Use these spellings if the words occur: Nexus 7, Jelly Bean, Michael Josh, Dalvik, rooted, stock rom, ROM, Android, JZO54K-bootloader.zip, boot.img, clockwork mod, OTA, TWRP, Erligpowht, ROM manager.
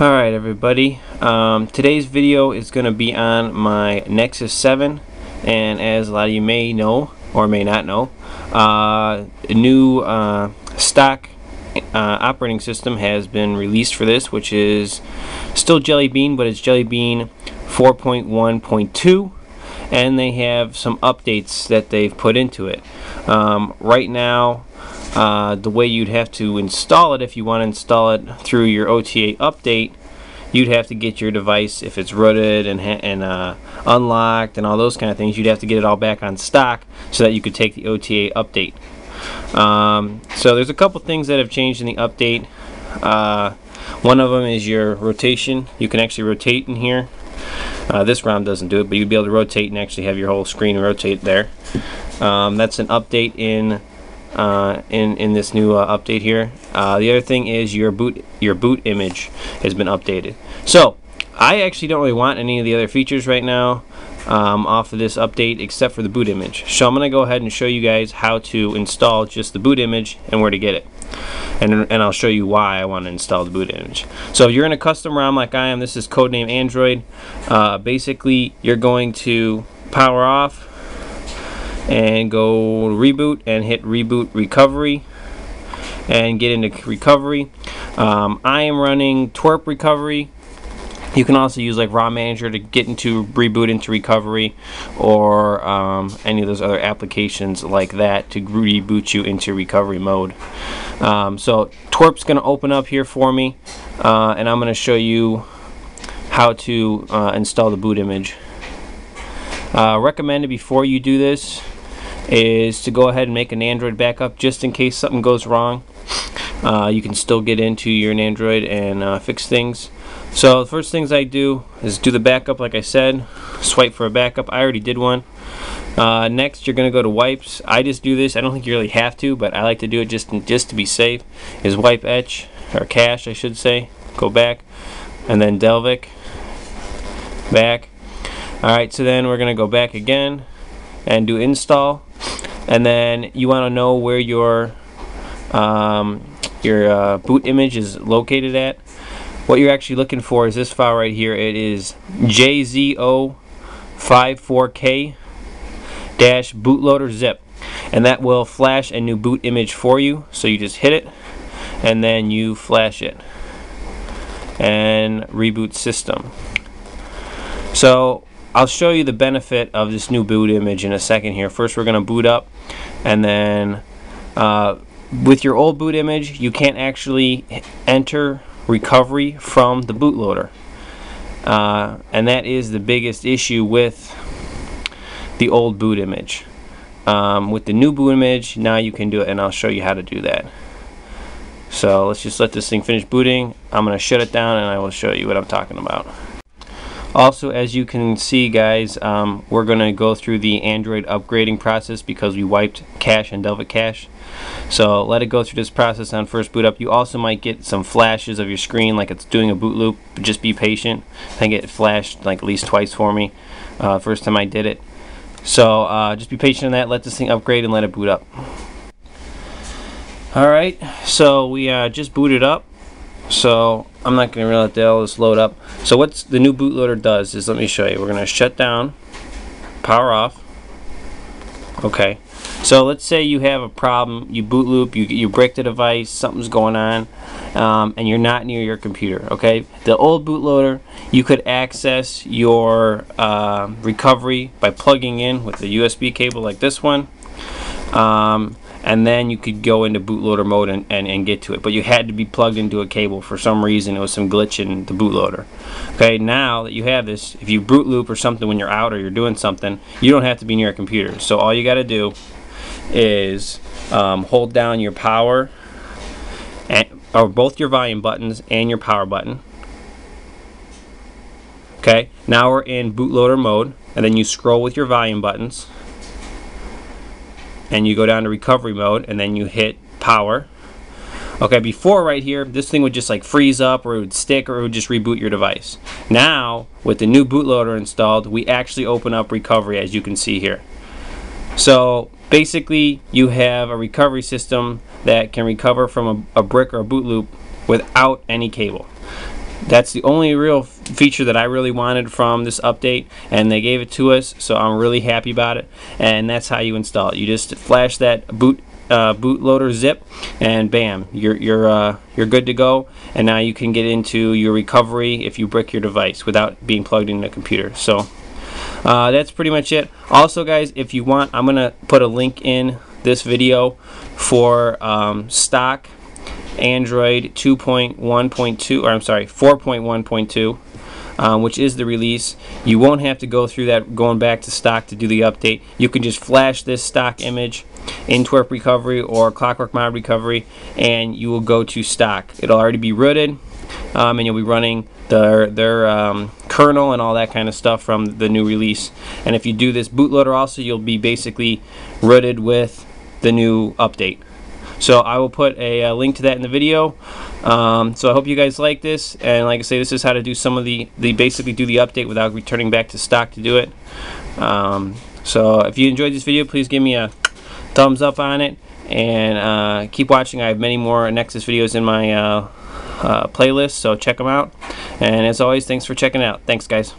Alright everybody, today's video is going to be on my Nexus 7, and as a lot of you may know or may not know, new stock operating system has been released for this, which is still Jelly Bean, but it's Jelly Bean 4.1.2, and they have some updates that they've put into it. Right now, the way you'd have to install it, if you want to install it through your OTA update, you'd have to get your device, if it's rooted and unlocked and all those kind of things, you'd have to get it all back on stock so that you could take the OTA update. So there's a couple things that have changed in the update. One of them is your rotation. You can actually rotate in here. This ROM doesn't do it, but you'd be able to rotate and actually have your whole screen rotate there. That's an update in this new update here. The other thing is your boot image has been updated. So I actually don't really want any of the other features right now off of this update except for the boot image. So I'm going to go ahead and show you guys how to install just the boot image and where to get it. And I'll show you why I want to install the boot image. So if you're in a custom ROM like I am, this is Codename Android. Basically you're going to power off and go reboot and hit reboot recovery and get into recovery. I am running TWRP recovery. You can also use like ROM manager to get into reboot into recovery, or any of those other applications like that to reboot you into recovery mode. So TWRP's going to open up here for me, and I'm going to show you how to install the boot image. Recommended before you do this is to go ahead and make an Android backup just in case something goes wrong. You can still get into your Android and fix things. So the first things I do is do the backup, like I said. Swipe for a backup. I already did one. Next, you're going to go to wipes. I just do this. I don't think you really have to, but I like to do it just to be safe. Is wipe etch, or cache, I should say. Go back, and then Dalvik. Back. Alright, so then we're going to go back again and do install, and then you want to know where your boot image is located at. What you're actually looking for is this file right here. It is JZO54K-bootloader.zip, and that will flash a new boot image for you. So you just hit it and then you flash it and reboot system. So I'll show you the benefit of this new boot image in a second here. First we're going to boot up, and then with your old boot image you can't actually enter recovery from the bootloader, and that is the biggest issue with the old boot image. With the new boot image now you can do it, and I'll show you how to do that. So let's just let this thing finish booting. I'm going to shut it down and I will show you what I'm talking about. Also, as you can see guys, we're going to go through the Android upgrading process because we wiped cache and Delvik cache. So let it go through this process on first boot up. You also might get some flashes of your screen like it's doing a boot loop. Just be patient. I think it flashed like at least twice for me first time I did it. So just be patient on that. Let this thing upgrade and let it boot up. Alright, so we just booted up. So I'm not going to really let this load up. So what the new bootloader does is, let me show you. We're going to shut down, power off. Okay. So let's say you have a problem. You boot loop, you break the device, something's going on, and you're not near your computer. Okay. The old bootloader, you could access your recovery by plugging in with the USB cable like this one. And then you could go into bootloader mode and get to it. But you had to be plugged into a cable. For some reason, it was some glitch in the bootloader. Okay, now that you have this, if you boot loop or something when you're out or you're doing something, you don't have to be near a computer. So all you got to do is hold down your power, or both your volume buttons and your power button. Okay, now we're in bootloader mode, and then you scroll with your volume buttons. And you go down to recovery mode and then you hit power. Okay, before right here, this thing would just like freeze up, or it would stick, or it would just reboot your device. Now, with the new bootloader installed, we actually open up recovery, as you can see here. So basically, you have a recovery system that can recover from a brick or a boot loop without any cable. That's the only real feature that I really wanted from this update, and they gave it to us, so I'm really happy about it. And that's how you install it. You just flash that bootloader zip, and bam, you're good to go. And now you can get into your recovery if you brick your device without being plugged into a computer. So that's pretty much it. Also, guys, if you want, I'm gonna put a link in this video for stock Android 2.1.2, or I'm sorry, 4.1.2, which is the release. You won't have to go through that going back to stock to do the update. You can just flash this stock image in TWRP recovery or clockwork mod recovery, and you will go to stock. It'll already be rooted, and you'll be running their kernel and all that kind of stuff from the new release. And if you do this bootloader also, you'll be basically rooted with the new update. So I will put a link to that in the video. So I hope you guys like this, and like I say, this is how to do some of the basically do the update without returning back to stock to do it. So if you enjoyed this video, please give me a thumbs up on it, and keep watching. I have many more Nexus videos in my playlist, so check them out. And as always, thanks for checking out. Thanks, guys.